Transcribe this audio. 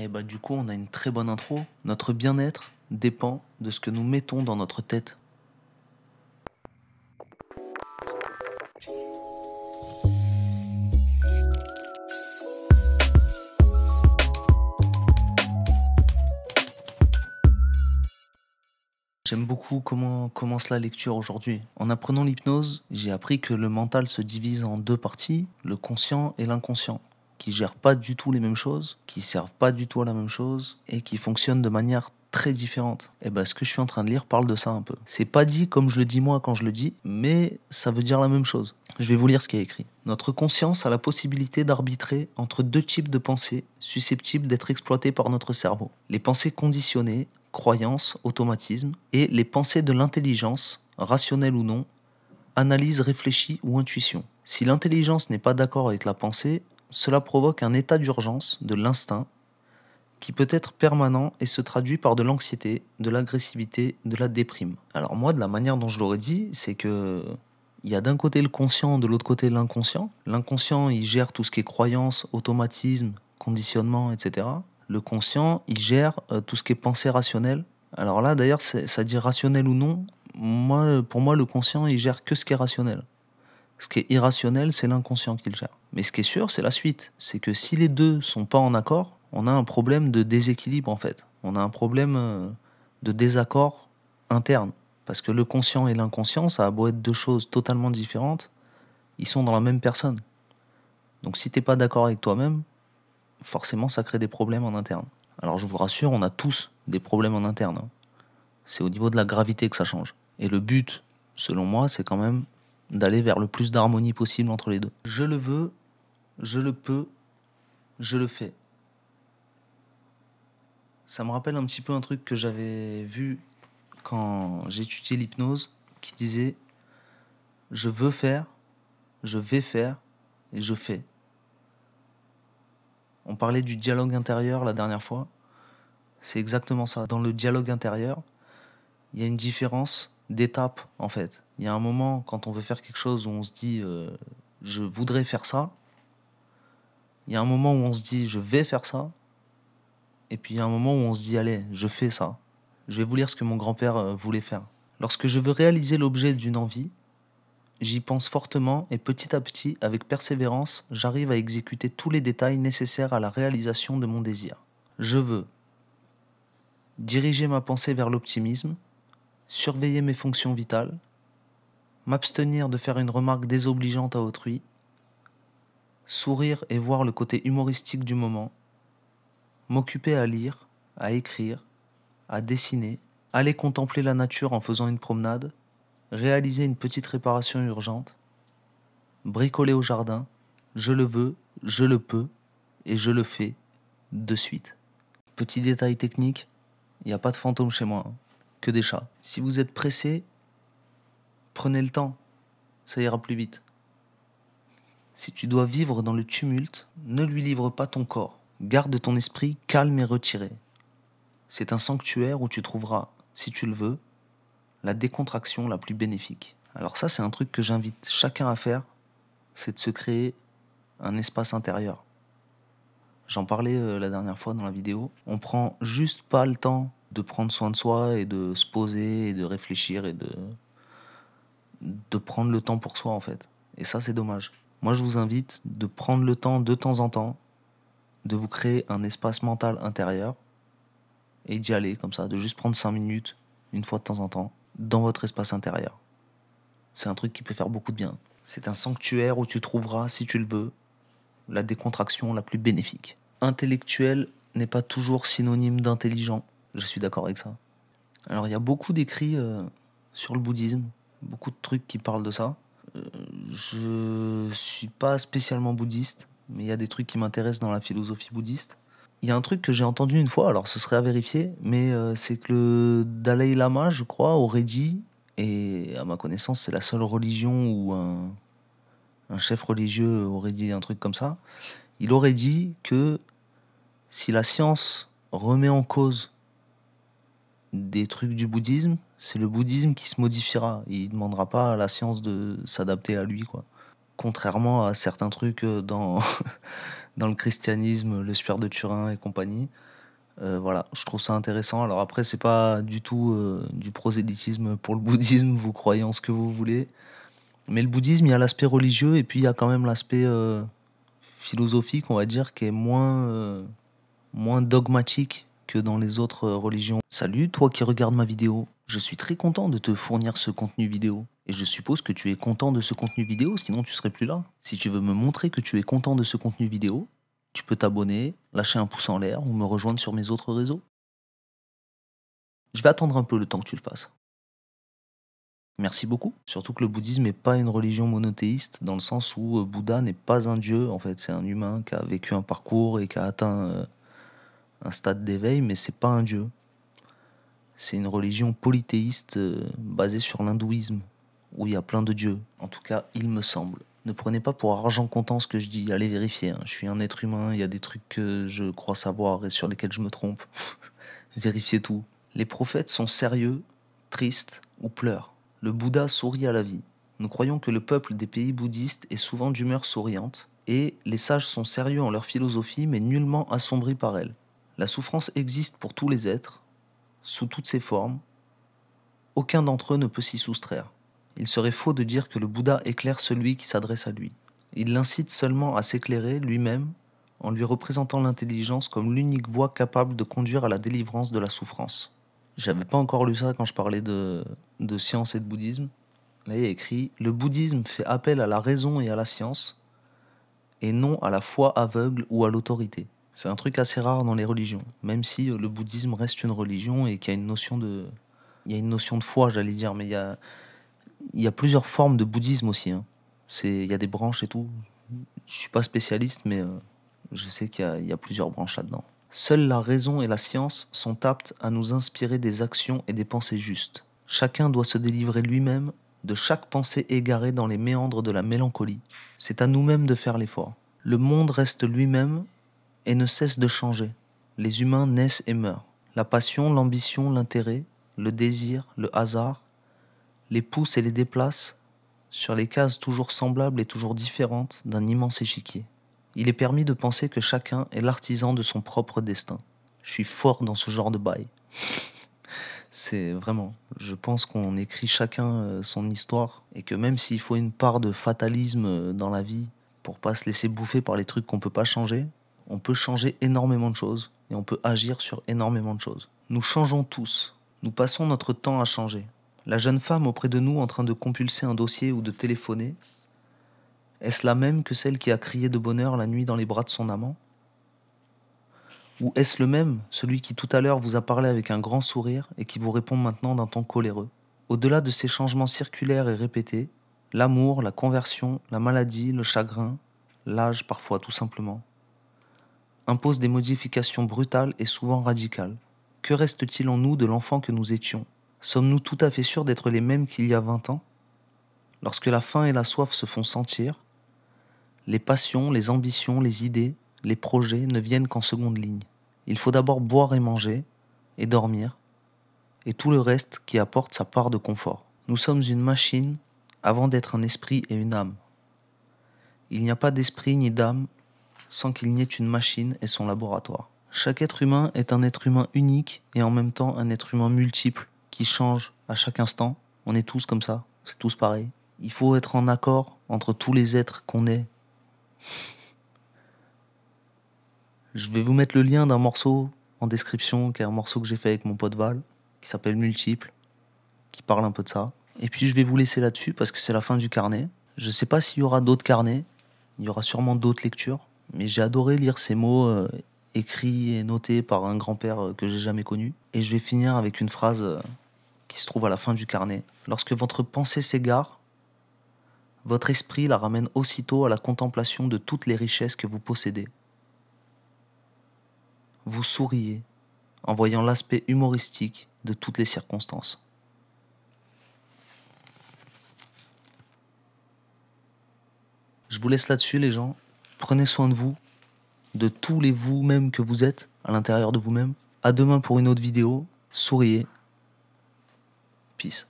Et bah du coup, on a une très bonne intro. Notre bien-être dépend de ce que nous mettons dans notre tête. J'aime beaucoup comment commence la lecture aujourd'hui. En apprenant l'hypnose, j'ai appris que le mental se divise en deux parties, le conscient et l'inconscient, qui ne gèrent pas du tout les mêmes choses, qui ne servent pas du tout à la même chose et qui fonctionnent de manière très différente. Et bien, ce que je suis en train de lire parle de ça un peu. C'est pas dit comme je le dis moi quand je le dis, mais ça veut dire la même chose. Je vais vous lire ce qui est écrit. Notre conscience a la possibilité d'arbitrer entre deux types de pensées susceptibles d'être exploitées par notre cerveau. Les pensées conditionnées, croyances, automatismes, et les pensées de l'intelligence, rationnelle ou non, analyse réfléchie ou intuition. Si l'intelligence n'est pas d'accord avec la pensée, cela provoque un état d'urgence de l'instinct qui peut être permanent et se traduit par de l'anxiété, de l'agressivité, de la déprime. Alors moi, de la manière dont je l'aurais dit, c'est que il y a d'un côté le conscient, de l'autre côté l'inconscient. L'inconscient, il gère tout ce qui est croyances, automatismes, conditionnements, etc. Le conscient, il gère tout ce qui est pensée rationnelle. Alors là, d'ailleurs, ça dit rationnel ou non. Pour moi, le conscient, il gère que ce qui est rationnel. Ce qui est irrationnel, c'est l'inconscient qui le gère. Mais ce qui est sûr, c'est la suite. C'est que si les deux ne sont pas en accord, on a un problème de déséquilibre, en fait. On a un problème de désaccord interne. Parce que le conscient et l'inconscient, ça a beau être deux choses totalement différentes, ils sont dans la même personne. Donc si tu n'es pas d'accord avec toi-même, forcément, ça crée des problèmes en interne. Alors, je vous rassure, on a tous des problèmes en interne. C'est au niveau de la gravité que ça change. Et le but, selon moi, c'est quand même d'aller vers le plus d'harmonie possible entre les deux. Je le veux, je le peux, je le fais. Ça me rappelle un petit peu un truc que j'avais vu quand j'étudiais l'hypnose, qui disait « Je veux faire, je vais faire et je fais ». On parlait du dialogue intérieur la dernière fois. C'est exactement ça. Dans le dialogue intérieur, il y a une différence d'étapes, en fait. Il y a un moment, quand on veut faire quelque chose, où on se dit « je voudrais faire ça ». Il y a un moment où on se dit « je vais faire ça ». Et puis il y a un moment où on se dit « allez, je fais ça ». Je vais vous lire ce que mon grand-père voulait faire. « Lorsque je veux réaliser l'objet d'une envie, j'y pense fortement et petit à petit, avec persévérance, j'arrive à exécuter tous les détails nécessaires à la réalisation de mon désir. Je veux diriger ma pensée vers l'optimisme, surveiller mes fonctions vitales, m'abstenir de faire une remarque désobligeante à autrui, sourire et voir le côté humoristique du moment, m'occuper à lire, à écrire, à dessiner, aller contempler la nature en faisant une promenade, réaliser une petite réparation urgente, bricoler au jardin, je le veux, je le peux et je le fais de suite. » Petit détail technique, il n'y a pas de fantômes chez moi, hein, que des chats. Si vous êtes pressé, prenez le temps, ça ira plus vite. Si tu dois vivre dans le tumulte, ne lui livre pas ton corps, garde ton esprit calme et retiré. C'est un sanctuaire où tu trouveras, si tu le veux, la décontraction la plus bénéfique. Alors ça, c'est un truc que j'invite chacun à faire, c'est de se créer un espace intérieur. J'en parlais la dernière fois dans la vidéo. On prend juste pas le temps de prendre soin de soi et de se poser et de réfléchir et de prendre le temps pour soi, en fait. Et ça, c'est dommage. Moi, je vous invite de prendre le temps de temps en temps de vous créer un espace mental intérieur et d'y aller comme ça, de juste prendre 5 minutes une fois de temps en temps dans votre espace intérieur. C'est un truc qui peut faire beaucoup de bien. C'est un sanctuaire où tu trouveras, si tu le veux, la décontraction la plus bénéfique. Intellectuel n'est pas toujours synonyme d'intelligent. Je suis d'accord avec ça. Alors, il y a beaucoup d'écrits sur le bouddhisme, beaucoup de trucs qui parlent de ça. Je suis pas spécialement bouddhiste, mais il y a des trucs qui m'intéressent dans la philosophie bouddhiste. Il y a un truc que j'ai entendu une fois, alors ce serait à vérifier, mais c'est que le Dalai Lama, je crois, aurait dit, et à ma connaissance, c'est la seule religion où un chef religieux aurait dit un truc comme ça, il aurait dit que si la science remet en cause des trucs du bouddhisme, c'est le bouddhisme qui se modifiera. Il ne demandera pas à la science de s'adapter à lui, quoi. contrairement à certains trucs dans, dans le christianisme, le suaire de Turin et compagnie. Voilà, je trouve ça intéressant. Alors après, c'est pas du tout du prosélytisme pour le bouddhisme, vous croyez en ce que vous voulez. Mais le bouddhisme, il y a l'aspect religieux et puis il y a quand même l'aspect philosophique, on va dire, qui est moins, moins dogmatique que dans les autres religions. Salut, toi qui regardes ma vidéo. Je suis très content de te fournir ce contenu vidéo. Et je suppose que tu es content de ce contenu vidéo, sinon tu serais plus là. Si tu veux me montrer que tu es content de ce contenu vidéo, tu peux t'abonner, lâcher un pouce en l'air ou me rejoindre sur mes autres réseaux. Je vais attendre un peu le temps que tu le fasses. Merci beaucoup. Surtout que le bouddhisme n'est pas une religion monothéiste, dans le sens où Bouddha n'est pas un dieu, en fait. C'est un humain qui a vécu un parcours et qui a atteint un stade d'éveil, mais c'est pas un dieu. C'est une religion polythéiste basée sur l'hindouisme, où il y a plein de dieux. En tout cas, il me semble. Ne prenez pas pour argent comptant ce que je dis, allez vérifier. Hein. Je suis un être humain, il y a des trucs que je crois savoir et sur lesquels je me trompe. Vérifiez tout. Les prophètes sont sérieux, tristes ou pleurent. Le Bouddha sourit à la vie. Nous croyons que le peuple des pays bouddhistes est souvent d'humeur souriante, et les sages sont sérieux en leur philosophie, mais nullement assombris par elle. La souffrance existe pour tous les êtres, sous toutes ses formes, aucun d'entre eux ne peut s'y soustraire. Il serait faux de dire que le Bouddha éclaire celui qui s'adresse à lui. Il l'incite seulement à s'éclairer lui-même en lui représentant l'intelligence comme l'unique voie capable de conduire à la délivrance de la souffrance. J'avais pas encore lu ça quand je parlais de science et de bouddhisme. Là, il y a écrit « Le bouddhisme fait appel à la raison et à la science et non à la foi aveugle ou à l'autorité ». C'est un truc assez rare dans les religions, même si le bouddhisme reste une religion et qu'il y a une notion de, foi, j'allais dire, mais il y a plusieurs formes de bouddhisme aussi. Hein. Il y a des branches et tout. Je ne suis pas spécialiste, mais je sais qu'il y a plusieurs branches là-dedans. Seule la raison et la science sont aptes à nous inspirer des actions et des pensées justes. Chacun doit se délivrer lui-même de chaque pensée égarée dans les méandres de la mélancolie. C'est à nous-mêmes de faire l'effort. Le monde reste lui-même et ne cesse de changer. Les humains naissent et meurent. La passion, l'ambition, l'intérêt, le désir, le hasard, les poussent et les déplacent sur les cases toujours semblables et toujours différentes d'un immense échiquier. Il est permis de penser que chacun est l'artisan de son propre destin. Je suis fort dans ce genre de bail. C'est vraiment, je pense qu'on écrit chacun son histoire et que même s'il faut une part de fatalisme dans la vie pour pas se laisser bouffer par les trucs qu'on peut pas changer, on peut changer énormément de choses et on peut agir sur énormément de choses. Nous changeons tous. Nous passons notre temps à changer. La jeune femme auprès de nous en train de compulser un dossier ou de téléphoner, est-ce la même que celle qui a crié de bonheur la nuit dans les bras de son amant? Ou est-ce le même, celui qui tout à l'heure vous a parlé avec un grand sourire et qui vous répond maintenant d'un ton coléreux? Au-delà de ces changements circulaires et répétés, l'amour, la conversion, la maladie, le chagrin, l'âge parfois tout simplement, impose des modifications brutales et souvent radicales. Que reste-t-il en nous de l'enfant que nous étions? Sommes-nous tout à fait sûrs d'être les mêmes qu'il y a 20 ans? Lorsque la faim et la soif se font sentir, les passions, les ambitions, les idées, les projets ne viennent qu'en seconde ligne. Il faut d'abord boire et manger, et dormir, et tout le reste qui apporte sa part de confort. Nous sommes une machine avant d'être un esprit et une âme. Il n'y a pas d'esprit ni d'âme sans qu'il n'y ait une machine et son laboratoire. Chaque être humain est un être humain unique et en même temps un être humain multiple qui change à chaque instant. On est tous comme ça, c'est tous pareil. Il faut être en accord entre tous les êtres qu'on est. Je vais vous mettre le lien d'un morceau en description, qui est un morceau que j'ai fait avec mon pote Val, qui s'appelle Multiples, qui parle un peu de ça. Et puis je vais vous laisser là-dessus parce que c'est la fin du carnet. Je sais pas s'il y aura d'autres carnets, il y aura sûrement d'autres lectures. Mais j'ai adoré lire ces mots écrits et notés par un grand-père que j'ai jamais connu. Et je vais finir avec une phrase qui se trouve à la fin du carnet. Lorsque votre pensée s'égare, votre esprit la ramène aussitôt à la contemplation de toutes les richesses que vous possédez. Vous souriez en voyant l'aspect humoristique de toutes les circonstances. Je vous laisse là-dessus, les gens. Prenez soin de vous, de tous les vous-même que vous êtes, à l'intérieur de vous-même. À demain pour une autre vidéo. Souriez. Peace.